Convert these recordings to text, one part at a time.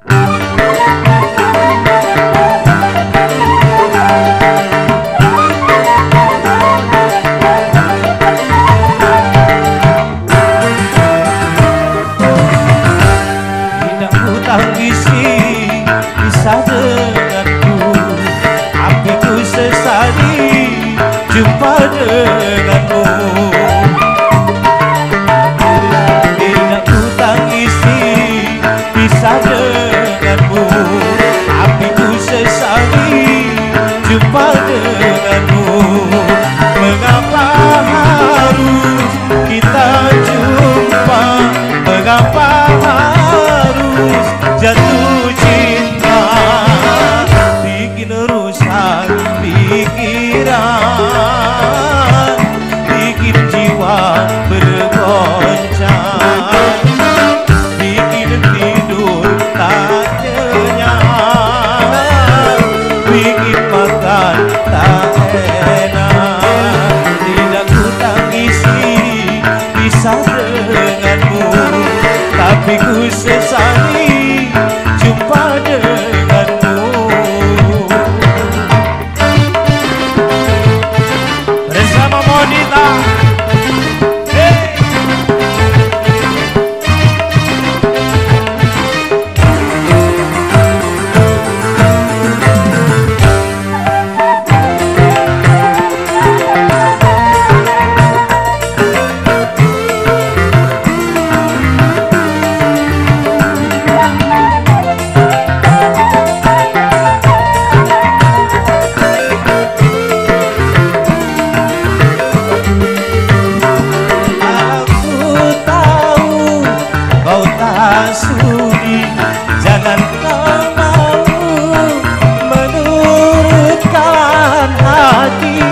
Jumpa denganmu, bila tidak ku tangisi pisah denganmu, apiku sesali jumpa denganmu. Mengapa harus kita jumpa? Mengapa harus jatuh cinta? Bikin rusak pikiran, tapi ku sesali jumpa denganmu. Bersama Monita, hey. Sudi, jangan kau mau menurutkan hati.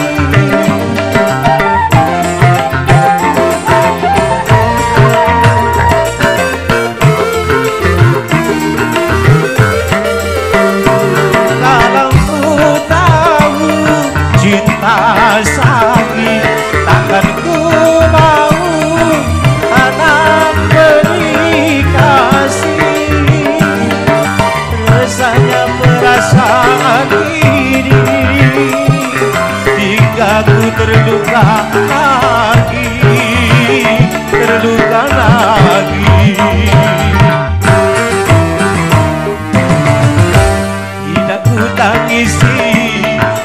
Kalau ku tahu cinta sakit, takkan ku mau anak saat ini hingga ku terluka lagi, terluka lagi. Tidak ku tangisi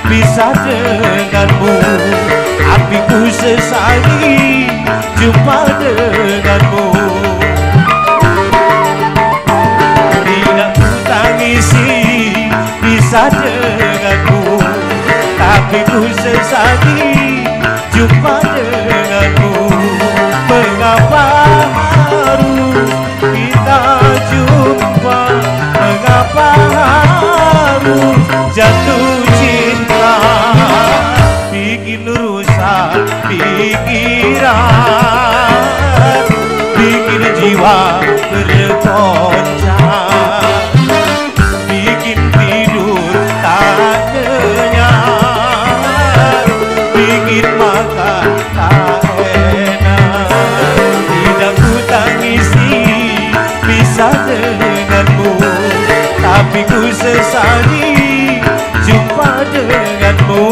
pisah denganmu, apiku sesali jumpa denganmu. Tidak ku tangisi pisah denganmu, tapi ku sesali jumpa denganmu. Mengapa harus kita jumpa? Mengapa harus jatuh cinta? Bikin rusak pikiran, bikin jiwa bergoncang, tapi ku sesali jumpa denganmu.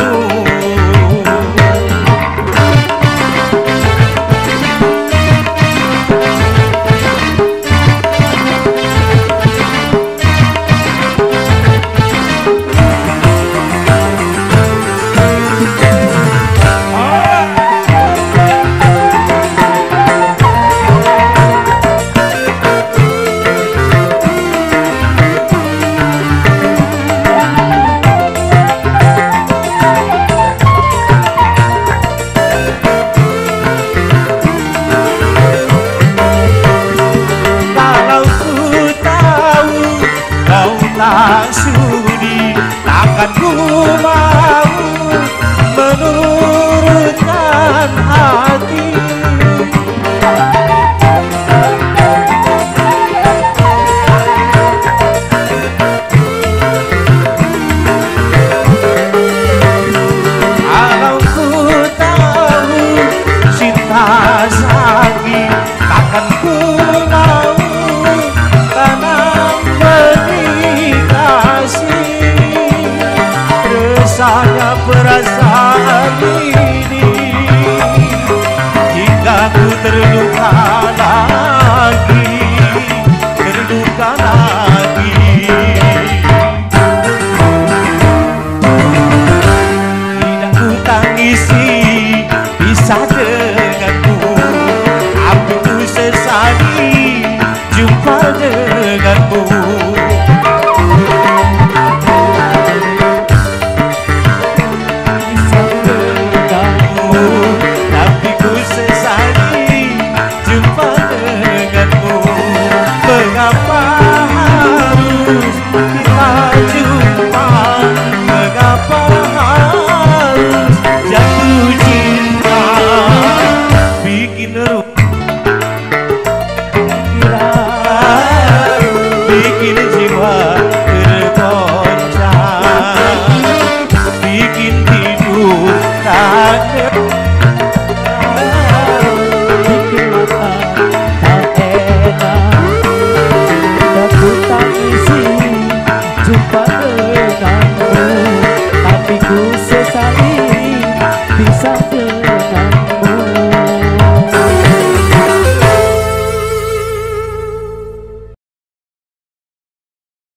Sudi, takkan ku mau menurutkan hati. Kalau ku tahu cinta sakit, takkan ku mau tanam benih. गाना।